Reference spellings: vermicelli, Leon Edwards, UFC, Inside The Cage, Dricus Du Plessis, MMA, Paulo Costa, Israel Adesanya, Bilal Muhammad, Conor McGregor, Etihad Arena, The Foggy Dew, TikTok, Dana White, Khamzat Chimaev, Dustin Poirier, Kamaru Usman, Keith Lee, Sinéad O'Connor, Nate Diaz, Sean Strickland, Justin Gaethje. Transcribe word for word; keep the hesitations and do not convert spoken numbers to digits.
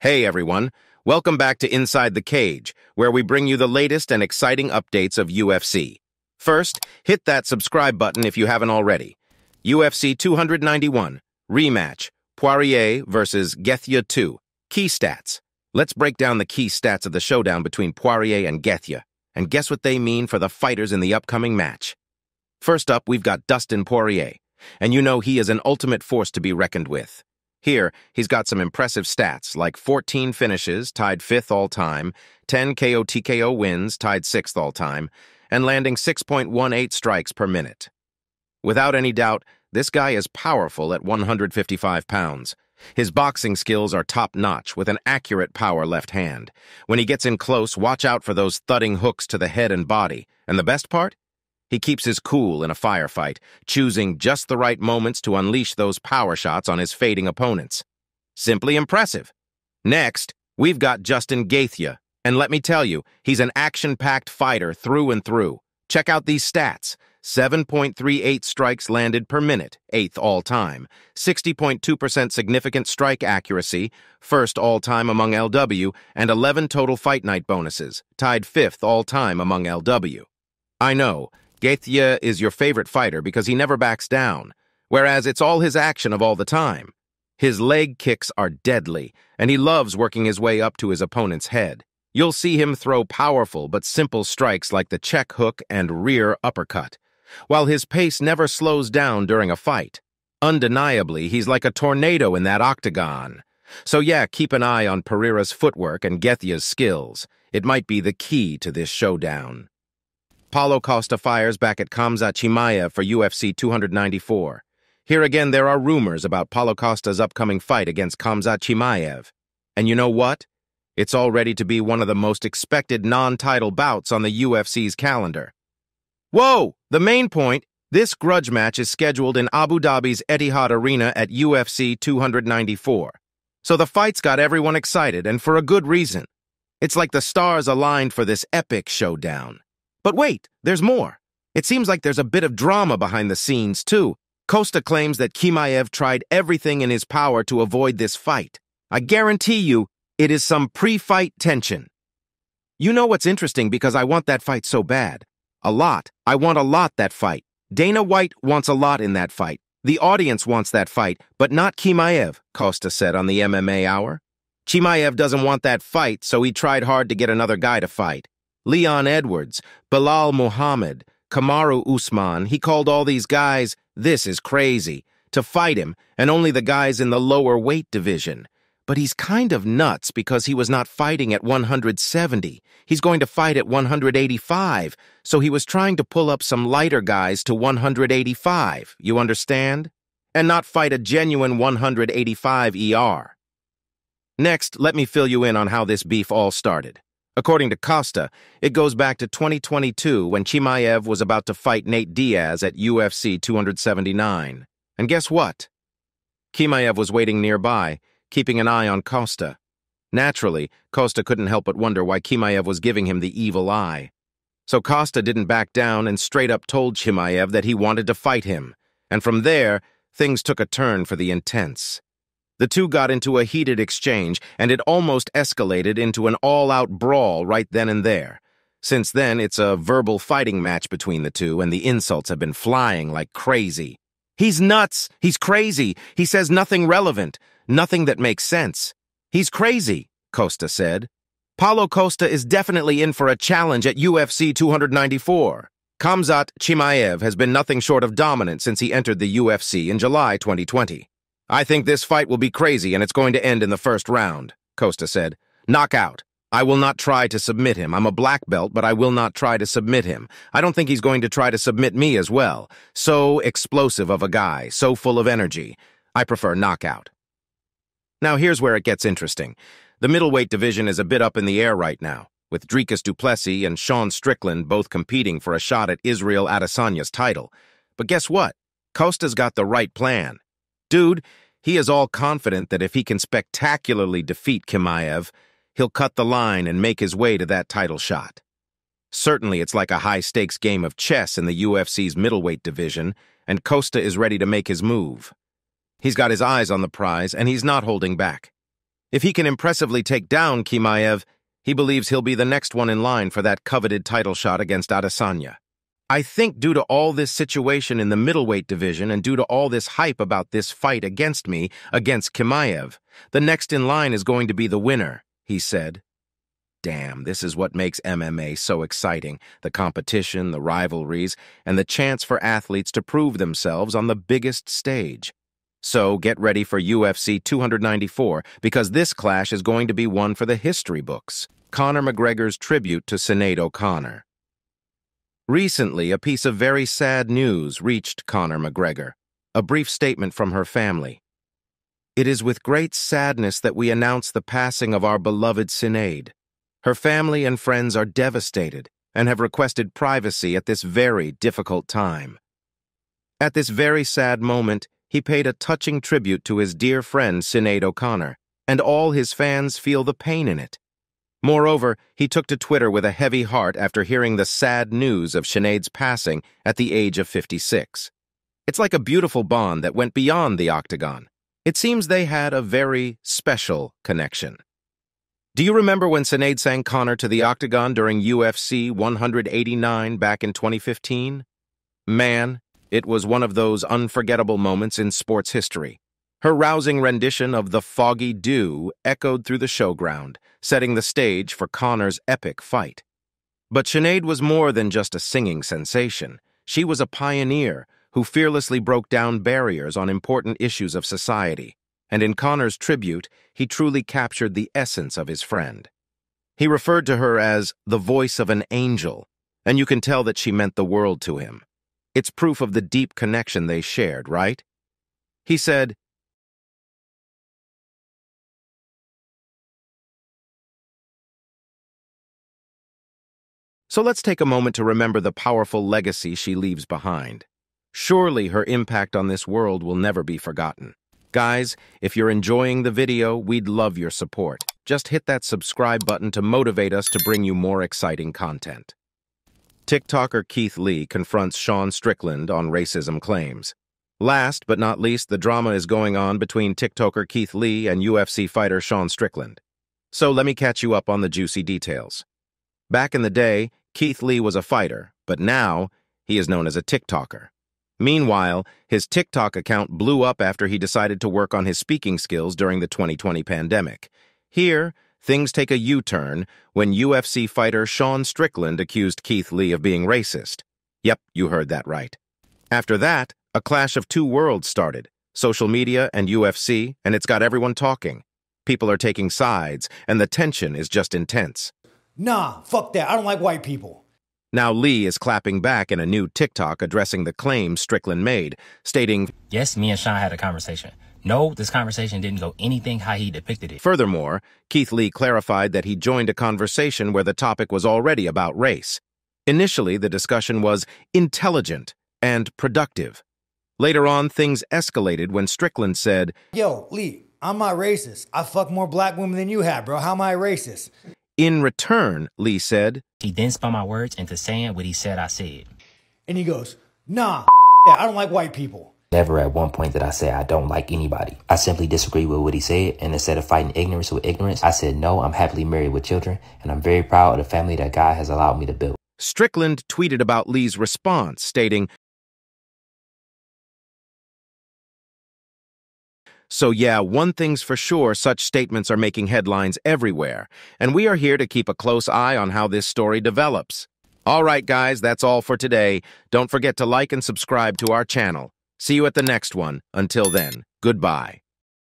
Hey everyone, welcome back to Inside the Cage, where we bring you the latest and exciting updates of U F C. First, hit that subscribe button if you haven't already. U F C two ninety-one, rematch, Poirier versus Gaethje two. Key stats. Let's break down the key stats of the showdown between Poirier and Gaethje, and guess what they mean for the fighters in the upcoming match. First up, we've got Dustin Poirier, and you know he is an ultimate force to be reckoned with. Here, he's got some impressive stats, like fourteen finishes, tied fifth all-time, ten K O T K O wins, tied sixth all-time, and landing six point one eight strikes per minute. Without any doubt, this guy is powerful at one hundred fifty-five pounds. His boxing skills are top-notch, with an accurate power left hand. When he gets in close, watch out for those thudding hooks to the head and body. And the best part? He keeps his cool in a firefight, choosing just the right moments to unleash those power shots on his fading opponents. Simply impressive. Next, we've got Justin Gaethje, and let me tell you, he's an action-packed fighter through and through. Check out these stats. seven point three eight strikes landed per minute, eighth all-time, sixty point two percent significant strike accuracy, first all-time among L W, and eleven total fight night bonuses, tied fifth all-time among L W. I know, Gaethje is your favorite fighter because he never backs down, whereas it's all his action of all the time. His leg kicks are deadly, and he loves working his way up to his opponent's head. You'll see him throw powerful but simple strikes like the check hook and rear uppercut, while his pace never slows down during a fight. Undeniably, he's like a tornado in that octagon. So yeah, keep an eye on Pereira's footwork and Gaethje's skills. It might be the key to this showdown. Paulo Costa fires back at Khamzat Chimaev for U F C two ninety-four. Here again, there are rumors about Paulo Costa's upcoming fight against Khamzat Chimaev. And you know what? It's already to be one of the most expected non-title bouts on the U F C's calendar. Whoa! The main point, this grudge match is scheduled in Abu Dhabi's Etihad Arena at U F C two ninety-four. So the fight's got everyone excited, and for a good reason. It's like the stars aligned for this epic showdown. But wait, there's more. It seems like there's a bit of drama behind the scenes, too. Costa claims that Chimaev tried everything in his power to avoid this fight. I guarantee you, it is some pre-fight tension. You know what's interesting, because I want that fight so bad. A lot. I want a lot that fight. Dana White wants a lot in that fight. The audience wants that fight, but not Chimaev, Costa said on the M M A Hour. Chimaev doesn't want that fight, so he tried hard to get another guy to fight. Leon Edwards, Bilal Muhammad, Kamaru Usman, he called all these guys, this is crazy, to fight him, and only the guys in the lower weight division. But he's kind of nuts because he was not fighting at one hundred seventy. He's going to fight at one hundred eighty-five, so he was trying to pull up some lighter guys to one hundred eighty-five, you understand? And not fight a genuine one hundred eighty-five E R. Next, let me fill you in on how this beef all started. According to Costa, it goes back to twenty twenty-two when Chimaev was about to fight Nate Diaz at U F C two seventy-nine. And guess what? Chimaev was waiting nearby, keeping an eye on Costa. Naturally, Costa couldn't help but wonder why Chimaev was giving him the evil eye. So Costa didn't back down and straight up told Chimaev that he wanted to fight him. And from there, things took a turn for the intense. The two got into a heated exchange, and it almost escalated into an all-out brawl right then and there. Since then, it's a verbal fighting match between the two, and the insults have been flying like crazy. He's nuts! He's crazy! He says nothing relevant, nothing that makes sense. He's crazy, Costa said. Paulo Costa is definitely in for a challenge at U F C two ninety-four. Khamzat Chimaev has been nothing short of dominant since he entered the U F C in July twenty twenty. I think this fight will be crazy and it's going to end in the first round, Costa said. Knockout. I will not try to submit him. I'm a black belt, but I will not try to submit him. I don't think he's going to try to submit me as well. So explosive of a guy, so full of energy. I prefer knockout. Now here's where it gets interesting. The middleweight division is a bit up in the air right now, with Dricus Du Plessis and Sean Strickland both competing for a shot at Israel Adesanya's title. But guess what? Costa's got the right plan. Dude, he is all confident that if he can spectacularly defeat Chimaev, he'll cut the line and make his way to that title shot. Certainly, it's like a high-stakes game of chess in the U F C's middleweight division, and Costa is ready to make his move. He's got his eyes on the prize, and he's not holding back. If he can impressively take down Chimaev, he believes he'll be the next one in line for that coveted title shot against Adesanya. I think due to all this situation in the middleweight division and due to all this hype about this fight against me, against Chimaev, the next in line is going to be the winner, he said. Damn, this is what makes M M A so exciting, the competition, the rivalries, and the chance for athletes to prove themselves on the biggest stage. So get ready for U F C two ninety-four, because this clash is going to be one for the history books. Conor McGregor's tribute to Sinéad O'Connor. Recently, a piece of very sad news reached Conor McGregor. A brief statement from her family. It is with great sadness that we announce the passing of our beloved Sinéad. Her family and friends are devastated and have requested privacy at this very difficult time. At this very sad moment, he paid a touching tribute to his dear friend Sinéad O'Connor, and all his fans feel the pain in it. Moreover, he took to Twitter with a heavy heart after hearing the sad news of Sinéad's passing at the age of fifty-six. It's like a beautiful bond that went beyond the octagon. It seems they had a very special connection. Do you remember when Sinéad sang Conor to the octagon during U F C one eighty-nine back in twenty fifteen? Man, it was one of those unforgettable moments in sports history. Her rousing rendition of The Foggy Dew echoed through the showground, setting the stage for Conor's epic fight. But Sinéad was more than just a singing sensation. She was a pioneer who fearlessly broke down barriers on important issues of society, and in Conor's tribute, he truly captured the essence of his friend. He referred to her as the voice of an angel, and you can tell that she meant the world to him. It's proof of the deep connection they shared, right? He said, so let's take a moment to remember the powerful legacy she leaves behind. Surely her impact on this world will never be forgotten. Guys, if you're enjoying the video, we'd love your support. Just hit that subscribe button to motivate us to bring you more exciting content. TikToker Keith Lee confronts Sean Strickland on racism claims. Last but not least, the drama is going on between TikToker Keith Lee and U F C fighter Sean Strickland. So let me catch you up on the juicy details. Back in the day, Keith Lee was a fighter, but now he is known as a TikToker. Meanwhile, his TikTok account blew up after he decided to work on his speaking skills during the twenty twenty pandemic. Here, things take a U-turn when U F C fighter Sean Strickland accused Keith Lee of being racist. Yep, you heard that right. After that, a clash of two worlds started, social media and U F C, and it's got everyone talking. People are taking sides, and the tension is just intense. Nah, fuck that. I don't like white people. Now Lee is clapping back in a new TikTok addressing the claims Strickland made, stating, yes, me and Sean had a conversation. No, this conversation didn't go anything how he depicted it. Furthermore, Keith Lee clarified that he joined a conversation where the topic was already about race. Initially, the discussion was intelligent and productive. Later on, things escalated when Strickland said, yo, Lee, I'm not racist. I fuck more black women than you have, bro. How am I racist? In return, Lee said, he then spun my words into saying what he said I said. And he goes, nah, that, I don't like white people. Never at one point did I say I don't like anybody. I simply disagree with what he said, and instead of fighting ignorance with ignorance, I said, no, I'm happily married with children, and I'm very proud of the family that God has allowed me to build. Strickland tweeted about Lee's response, stating, so yeah, one thing's for sure, such statements are making headlines everywhere, and we are here to keep a close eye on how this story develops. All right, guys, that's all for today. Don't forget to like and subscribe to our channel. See you at the next one. Until then, goodbye.